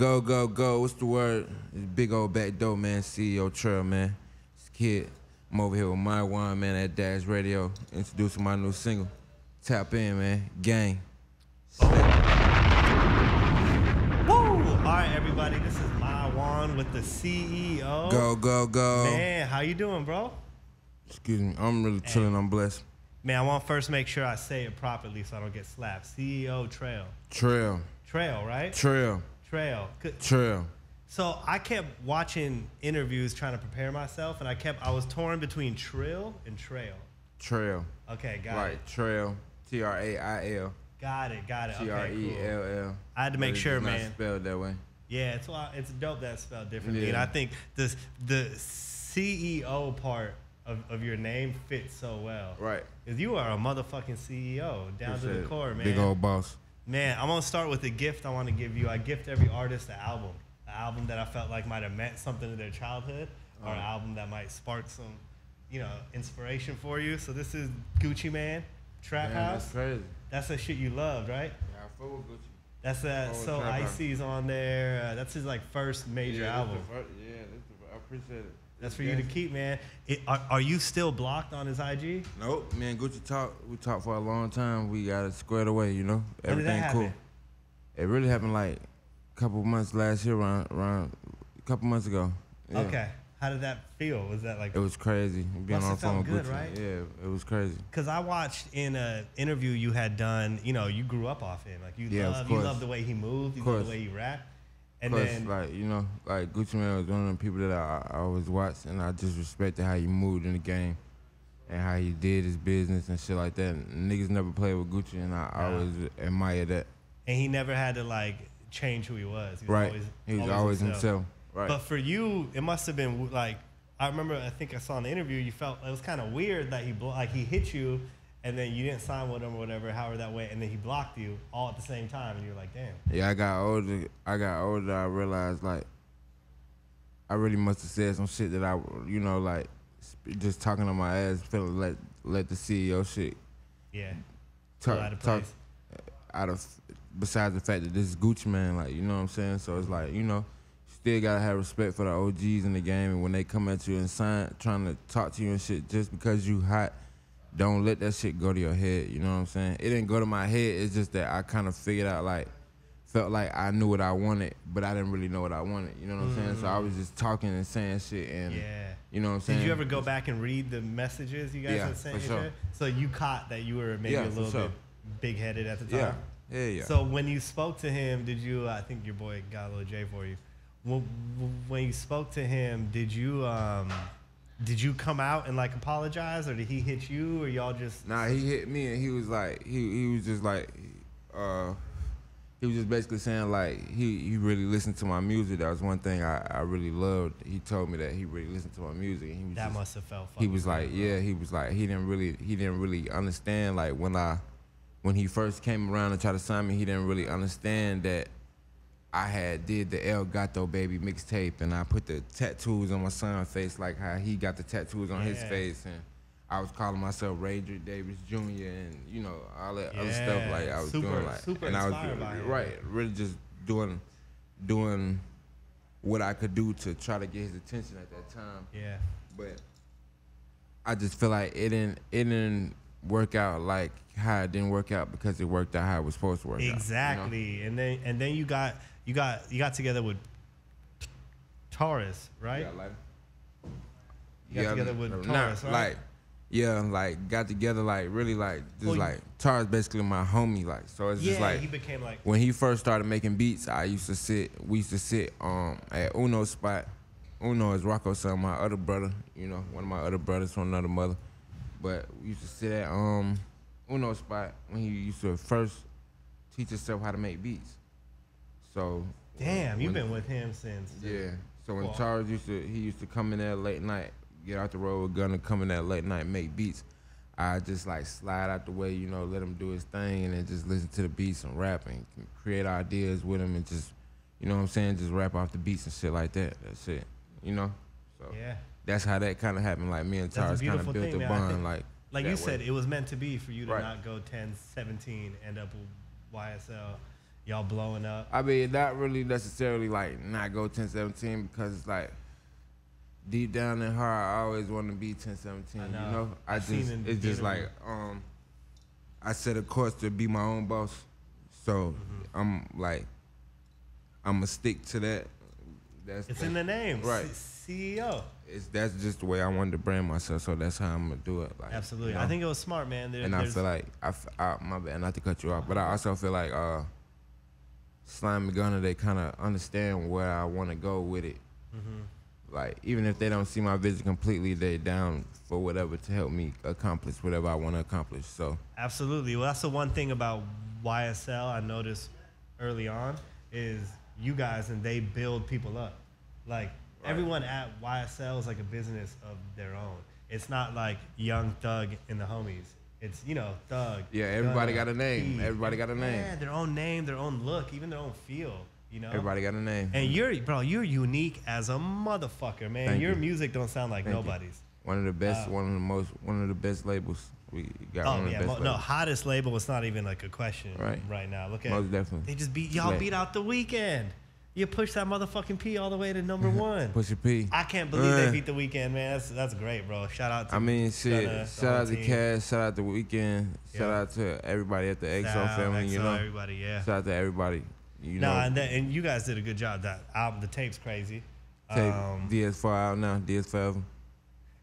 Go, go, go. What's the word? This big old back door, man. CEO Trayle, man. This kid. I'm over here with Maiwand, man, at Dash Radio. Introducing my new single. Tap in, man. Gang. All right, everybody, this is Maiwand with the CEO. Go, go, go. Man, how you doing, bro? Excuse me, I'm really chilling, I'm blessed. Man, I want to first make sure I say it properly so I don't get slapped. CEO Trayle. Trayle. Trayle, right? Trayle. Trayle. Trayle. So I kept watching interviews trying to prepare myself, and I was torn between Trill and Trayle. Trayle. Okay, got it. Right, Trayle. T-R-A-I-L. Got it, got it. T-R-E-L-L. Okay, cool. I had to make sure, man. It's spelled that way. Yeah, it's dope that it's spelled differently. Yeah. And I think the CEO part of your name fits so well. Right. Because you are a motherfucking CEO, down to the core, man. Big old boss. Man, I'm going to start with a gift I want to give you. I gift every artist an album. An album that I felt like might have meant something to their childhood, or an album that might spark some, you know, inspiration for you. So this is Gucci Mane, Trap House. That's crazy. That's the shit you loved, right? Yeah, I fuck with Gucci. That's So Icy's on there. That's his like first major album. I appreciate it. That's for you to keep, man. Are you still blocked on his IG? Nope, man. Gucci talked. We talked for a long time. We got it squared away, you know. Everything cool. It really happened like a couple months last year, around a couple months ago. Yeah. Okay. How did that feel? Was that like... It was crazy. Being on the phone with Gucci. Good, right? Yeah, it was crazy. Because I watched in an interview you had done, you know, you grew up off him. Like, you loved the way he moved, you loved the way he rapped. And then, like, you know, like Gucci Mane was one of the people that I always watched, and I just respected how he moved in the game and how he did his business and shit like that. And niggas never played with Gucci, and I always admired that. And he never had to, like, change who he was. He was always himself. Right. But for you, it must have been like, I remember, I think I saw in the interview, you felt it was kind of weird that he hit you, and then you didn't sign with him or whatever, however that way, and then he blocked you all at the same time, and you were like, damn. Yeah, I got older, I realized like, I really must have said some shit that I, you know, like, just talking on my ass, feeling like, let the CEO shit. Yeah. Besides the fact that this is Gucci Mane, like, you know what I'm saying? So it's like, you know, still gotta have respect for the OGs in the game, and when they come at you and sign, trying to talk to you and shit, just because you hot, don't let that shit go to your head, you know what I'm saying? It didn't go to my head, it's just that I kind of figured out, like, felt like I knew what I wanted, but I didn't really know what I wanted, you know what I'm saying? So I was just talking and saying shit, and you know what I'm saying? Did you ever go back and read the messages you guys had sent? Yeah, for sure. So you caught that you were maybe a little bit big-headed at the time? Yeah, yeah, yeah. So when you spoke to him, did you, I think your boy got a little J for you, when you spoke to him, did you come out and like apologize, or did he hit you, or y'all just? Nah, he hit me, and he was like, he was just basically saying like he really listened to my music. That was one thing I really loved. He told me that he really listened to my music. And he was that must have felt. He was like, he didn't really understand like when he first came around and tried to sign me, he didn't really understand that I had did the El Gato Baby mixtape, and I put the tattoos on my son's face, like how he got the tattoos on his face, and I was calling myself Raydrick Davis Jr. and you know all that other stuff. Like I was doing, like, and I was really just doing what I could do to try to get his attention at that time. Yeah, but I just feel like it didn't work out like how it didn't work out because it worked out how it was supposed to work out. You know? And then you got together with Taurus, right? Got together with Taurus, Taurus basically my homie, like, so it's just like he became like, when he first started making beats, we used to sit at Uno's spot. Uno is Rocko's son, my other brother, you know, one of my other brothers from another mother. But we used to sit at Uno's spot when he used to first teach himself how to make beats. So you've been with him since. Yeah. So when Charles used to come in there late night, get out the road with Gunna, come in there late night, make beats. I just like slide out the way, you know, let him do his thing, and then just listen to the beats and rap and create ideas with him, and just, you know what I'm saying, just rap off the beats and shit like that. That's it. You know? So yeah. That's how that kind of happened. Like, me and Taurus kind of built a bond. Like you said, it was meant to be for you to not go 10, 17, end up with YSL y'all blowing up? I mean, not really necessarily like not go 10-17 because it's like deep down in her, I always want to be 10-17. You know, it's just like I set a course to be my own boss, so I'm gonna stick to that. It's in the name, right? CEO. That's just the way I wanted to brand myself, so that's how I'm gonna do it. Like, absolutely, you know? I think it was smart, man. I feel like my bad, not to cut you off, but I also feel like Slime and Gunna, they kind of understand where I want to go with it. Like even if they don't see my vision completely, they down for whatever to help me accomplish whatever I want to accomplish. So absolutely, well, that's the one thing about YSL I noticed early on is you guys and they build people up. Like everyone at YSL is like a business of their own. It's not like Young Thug and the homies. It's, you know, Thug. Yeah, everybody got a name. Keed. Everybody got a name. Yeah, their own name, their own look, even their own feel. You know, everybody got a name. And you're unique as a motherfucker, man. Thank you. Music don't sound like nobody's. One of the best, one of the best labels we got. Oh yeah, hottest label. It's not even like a question right now. Look at most definitely. They just beat y'all. Beat out The Weeknd. You push that motherfucking P all the way to number one. Push your P. I can't believe they beat The Weeknd, man. That's great, bro. Shout out to Gunna, shout out to Cash. Shout out to Weeknd. Shout out to everybody at the XO family. XO, you know, everybody. Yeah. Shout out to everybody. You know, and you guys did a good job. That album, the tape's crazy. DS4 out now, DS4.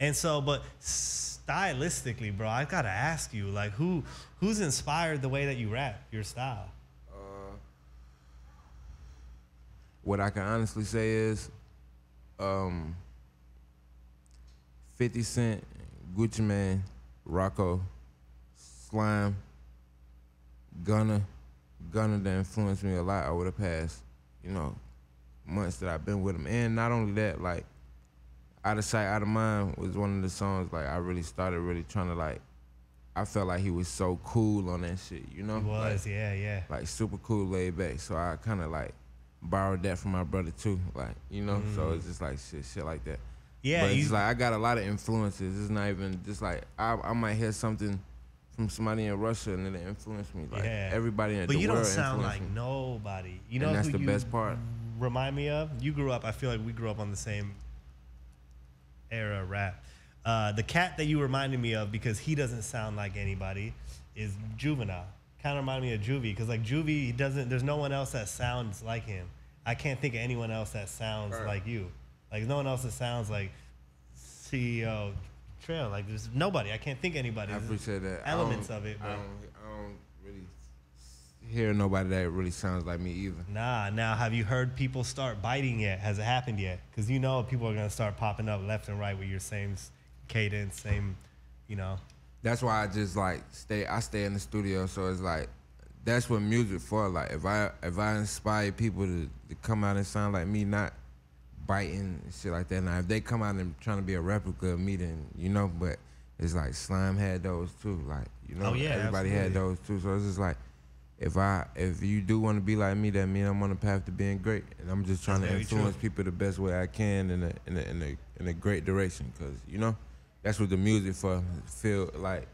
And so, but stylistically, bro, I've got to ask you, like, who's inspired the way that you rap, your style? What I can honestly say is 50 Cent, Gucci Mane, Rocko, Slime, Gunna. Gunna that influenced me a lot over the past, you know, months that I've been with him. And not only that, like, Out of Sight, Out of Mind was one of the songs, like, I really started really trying to, like, I felt like he was so cool on that shit, you know? He was, like, yeah. Like, super cool, laid back. So I kind of, like, borrowed that from my brother, too, like, you know? So it's just, like, shit like that. Yeah. But it's, like, I got a lot of influences. It's not even just, like, I might hear something from somebody in Russia and it influenced me. Like everybody in the world. But you don't sound like nobody. You know, and that's the best part. Remind me of you grew up. I feel like we grew up on the same era of rap. The cat that you reminded me of because he doesn't sound like anybody is Juvenile. Kind of reminded me of Juvie because like Juvie, he doesn't. There's no one else that sounds like him. I can't think of anyone else that sounds like you. Like no one else that sounds like CEO Trayle. Like there's nobody. I can't think of anybody. I appreciate that. Elements of it. But I don't really hear nobody that really sounds like me either. Nah. Now, have you heard people start biting yet? Has it happened yet? Because you know people are gonna start popping up left and right with your same cadence, same, you know. That's why I just like I stay in the studio. So it's like that's what music for. Like if I inspire people to come out and sound like me, not biting and shit like that. Now, if they come out and trying to be a replica of me, then you know, but it's like Slime had those too. Like, you know, everybody had those too. So it's just like, if you do want to be like me, that means I'm on the path to being great. And I'm just trying to influence people the best way I can in a great direction. Because, you know, that's what the music for. Feel like,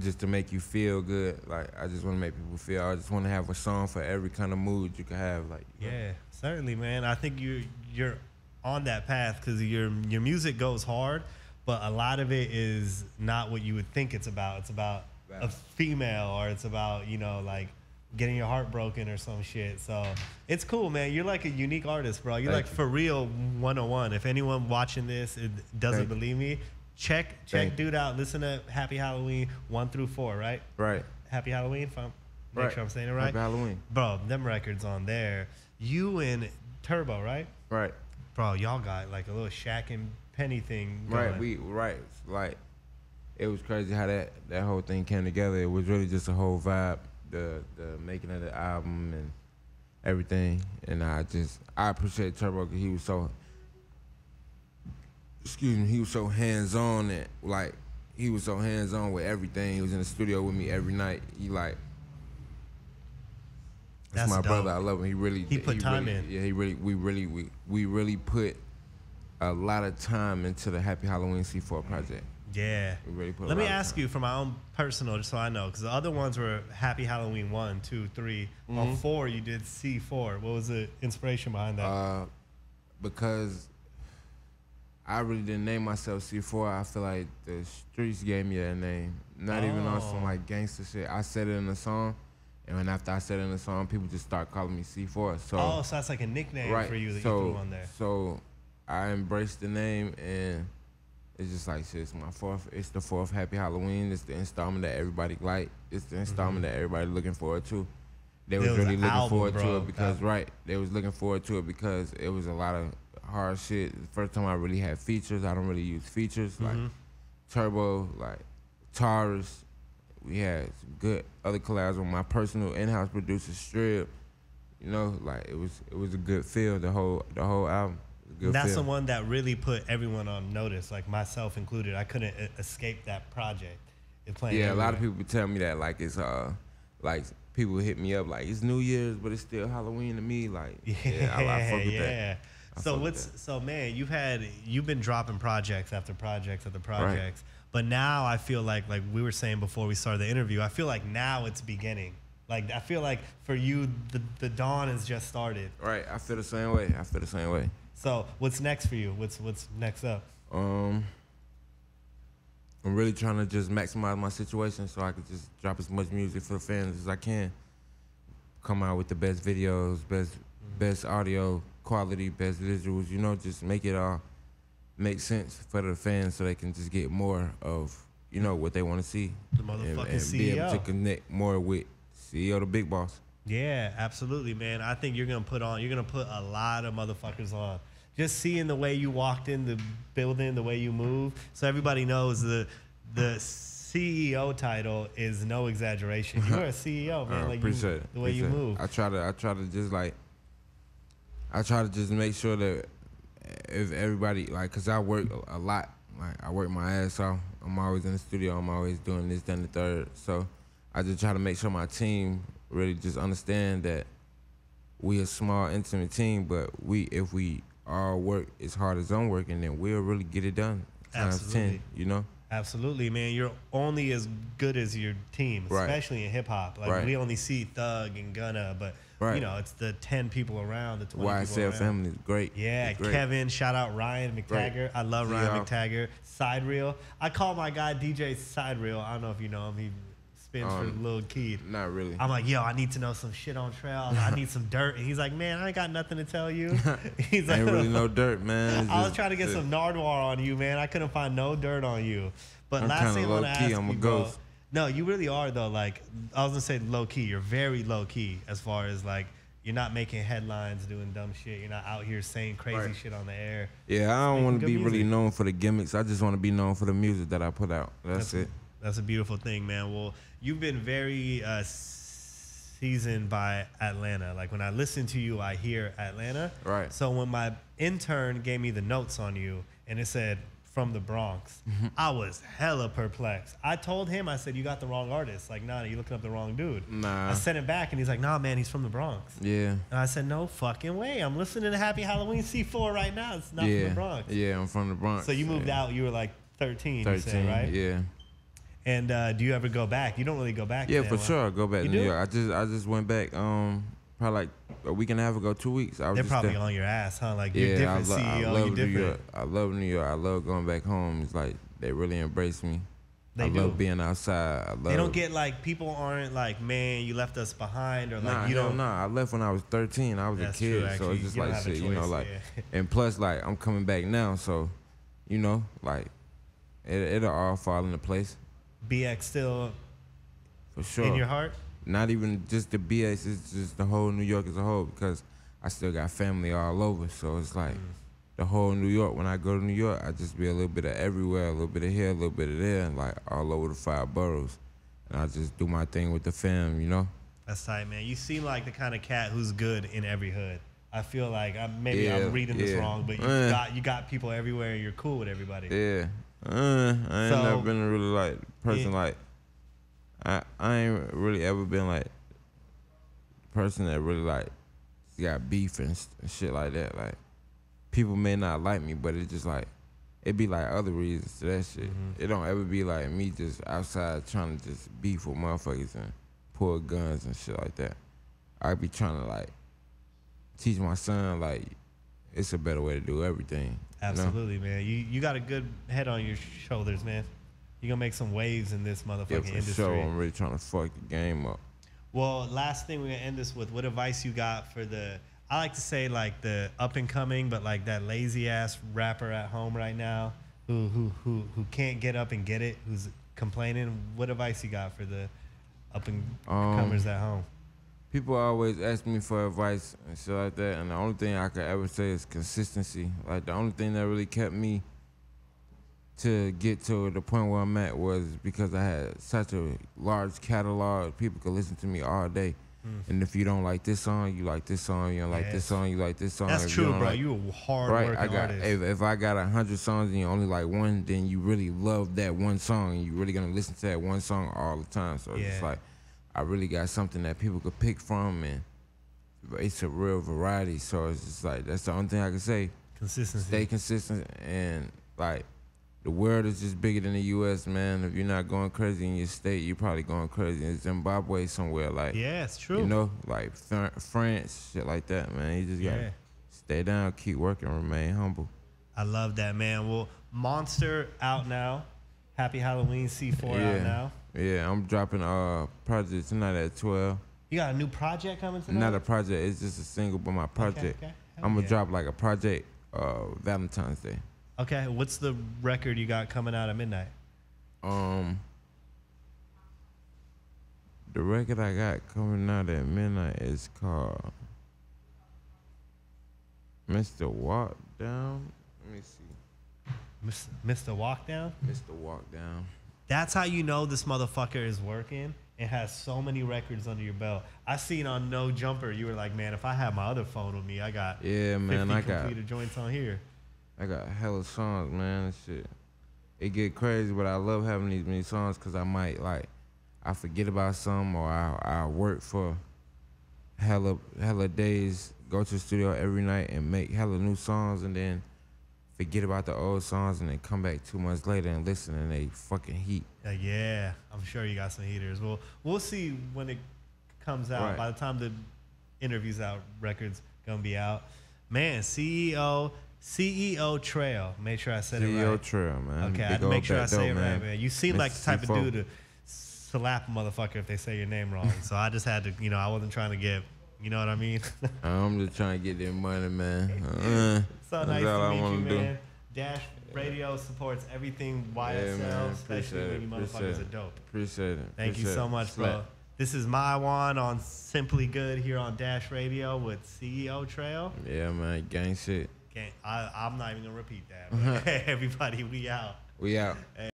just to make you feel good. Like, I just want to make people feel, I just want to have a song for every kind of mood you can have. Like, you know? Certainly, man. I think you're on that path because your music goes hard, but a lot of it is not what you would think it's about. It's about a female, or it's about, you know, like getting your heart broken or some shit. So it's cool, man. You're like a unique artist, bro. You're like for real 101. If anyone watching this doesn't believe me, check dude out. Listen to Happy Halloween 1 through 4, right? Right. Happy Halloween. If I'm make sure I'm saying it right. Happy Halloween. Bro, them records on there. You and Turbo, right? Right. Bro, y'all got like a little Shaq and Penny thing going. Right, like it was crazy how that whole thing came together. It was really just a whole vibe, the making of the album and everything. And I appreciate Turbo because he was so hands-on and like he was so hands-on with everything. He was in the studio with me every night. He like that's my brother. I love him. He put time in. Yeah, we really put a lot of time into the Happy Halloween C4 project. Yeah. Let me ask you for my own personal, just so I know, because the other ones were Happy Halloween 1, 2, 3. Mm-hmm. On 4, you did C4. What was the inspiration behind that? Because I really didn't name myself C4. I feel like the streets gave me that name. Not even on some like gangster shit. I said it in a song. And then after I said it in the song, people just start calling me C4. So, so that's like a nickname for you that you threw on there. So I embraced the name, and it's just like, shit, it's my fourth. It's the fourth Happy Halloween. It's the installment that everybody like. It's the installment that everybody looking forward to. They was really looking forward to it because, they was looking forward to it because it was a lot of hard shit. The first time I really had features. I don't really use features. Like Turbo, like Taurus. We had some good other collabs with my personal in-house producer Strip. You know, like it was a good feel. The whole album. Was a good feel. The one that really put everyone on notice, like myself included. I couldn't escape that project. It's playing. Yeah, everywhere. A lot of people tell me that like it's like people hit me up like it's New Year's, but it's still Halloween to me. Like I fuck with that. So man, you've been dropping projects after projects after projects. Right. But now I feel like we were saying before we started the interview, I feel like now it's beginning. Like I feel like for you, the dawn has just started. Right, I feel the same way. I feel the same way. So what's next for you? What's next up? I'm really trying to just maximize my situation so I can just drop as much music for the fans as I can. Come out with the best videos, best audio quality, best visuals. You know, just make it all. Make sense for the fans so they can just get more of, you know, what they want to see. The motherfucking and be able to connect more with CEO, the big boss. Yeah, absolutely, man. I think you're gonna put a lot of motherfuckers on. Just seeing the way you walked in the building, the way you move, so everybody knows the CEO title is no exaggeration. You're a CEO, man. Like the way you move. I try to just make sure that if everybody, like, cause I work a lot, like I work my ass off. I'm always in the studio. I'm always doing this, then the third. So I just try to make sure my team really just understand that we a small, intimate team, but if we all work as hard as I'm working, then we'll really get it done. Absolutely. 10, you know? Absolutely, man. You're only as good as your team, especially in hip hop. Like we only see Thug and Gunna, but you know, it's the 10 people around, the 20 YSL people around. YSL family is great. Yeah, it's great. Kevin, shout out Ryan McTaggart. Great. I love Ryan McTaggart. Side Reel. I call my guy DJ Side Reel. I don't know if you know him. He spins for Lil Keed. Not really. I'm like, yo, I need to know some shit on Trayle. I need some dirt. And he's like, man, I ain't got nothing to tell you. He's like, ain't really no dirt, man. I was trying to get some Nardwar on you, man. I couldn't find no dirt on you. But I'm last thing I want to ask you, bro. No, you really are, though. Like, I was going to say low key. You're very low key as far as, like, you're not making headlines, doing dumb shit. You're not out here saying crazy shit on the air. Yeah, I don't want to be really known for the gimmicks. I just want to be known for the music that I put out. That's it. That's a beautiful thing, man. Well, you've been very seasoned by Atlanta. Like, when I listen to you, I hear Atlanta. Right. So when my intern gave me the notes on you, and it said, from the Bronx. I was hella perplexed. I told him, I said, you got the wrong artist. Like, nah, you're looking up the wrong dude. Nah. I sent it back, and he's like, nah, man, he's from the Bronx. Yeah. And I said, no fucking way. I'm listening to Happy Halloween C4 right now. It's not from the Bronx. Yeah, I'm from the Bronx. So you moved out. You were like 13, you said, right? Yeah. And do you ever go back? You don't really go back. Yeah, for sure. I go back to New York. I just went back probably like a week and a half ago, 2 weeks. They're probably on your ass, huh? Like, you're different, CEO. You're different. New York. I love New York. I love going back home. It's like they really embrace me. They love being outside. They don't get like, people aren't like, man, you left us behind, or like you don't. Nah, I left when I was 13. I was a kid, so it's just like shit, you know, like. And plus, like, I'm coming back now, so, you know, like, it'll all fall into place. BX still. For sure. In your heart. Not even just the BS, it's just the whole New York as a whole, because I still got family all over. So it's like the whole New York. When I go to New York, I just be a little bit of everywhere, a little bit of here, a little bit of there, and like all over the 5 boroughs. And I just do my thing with the fam, you know? That's tight, man. You seem like the kind of cat who's good in every hood. I feel like I'm reading this wrong, but you got people everywhere and you're cool with everybody. Yeah. I ain't never been a really like person like I ain't really ever been like the person that really like got beef and shit like that. Like, people may not like me, but it's just like it be like other reasons to that shit. Mm-hmm. It don't ever be like me just outside trying to just beef with motherfuckers and pull guns and shit like that. I be trying to like teach my son like it's a better way to do everything. Absolutely, you know? Man. You got a good head on your shoulders, man. You're gonna make some waves in this motherfucking industry. Sure. I'm really trying to fuck the game up. Well, last thing we're gonna end this with, what advice you got for the, I like to say like the up and coming, but like that lazy ass rapper at home right now who can't get up and get it, who's complaining. What advice you got for the up and comers at home? People always ask me for advice and shit like that, and the only thing I could ever say is consistency. Like the only thing that really kept me to get to the point where I'm at was because I had such a large catalog. People could listen to me all day. Mm. And if you don't like this song, you like this song, you don't like this song, you like this song. That's true, bro. You a hard-working artist. If I got 100 songs and you only like one, then you really love that one song, and you're really going to listen to that one song all the time. So it's just like I really got something that people could pick from, and it's a real variety. So it's just like that's the only thing I can say. Consistency. Stay consistent, and like the world is just bigger than the U.S., man. If you're not going crazy in your state, you're probably going crazy in Zimbabwe somewhere. Like, yeah, it's true. You know, like France, shit like that, man. You just gotta stay down, keep working, remain humble. I love that, man. Well, Monster out now. Happy Halloween C4 out now. Yeah, I'm dropping a project tonight at 12. You got a new project coming tonight? Not a project. It's just a single, but my project. Okay. I'm going to drop like a project Valentine's Day. Okay, what's the record you got coming out at midnight? The record I got coming out at midnight is called Mr. Walkdown. Let me see. Mr. Walkdown? Mr. Walkdown. That's how you know this motherfucker is working and has so many records under your belt. I seen on No Jumper, you were like, man, if I had my other phone with me, I got 50 completed joints on here. I got hella songs, man, and shit. It get crazy, but I love having these many songs because I might, like, I forget about some, or I work for hella days, go to the studio every night and make hella new songs, and then forget about the old songs and then come back 2 months later and listen and they fucking heat. Yeah, I'm sure you got some heaters. Well, we'll see when it comes out. Right. By the time the interview's out, record's going to be out. Man, CEO Trayle. Make sure I said it right. CEO Trayle, man. Okay, I had to make sure I say it right, man. You seem like the type of dude to slap a motherfucker if they say your name wrong. So I just had to, you know, I wasn't trying to get, you know what I mean? I'm just trying to get their money, man. So nice to meet you, man. Dash Radio supports everything YSL, especially when you motherfuckers are dope. Appreciate it. Thank you so much, bro. This is Maiwand on Simply Good here on Dash Radio with CEO Trayle. Yeah, man, gang shit. I'm not even going to repeat that. Everybody, we out. We out. Hey.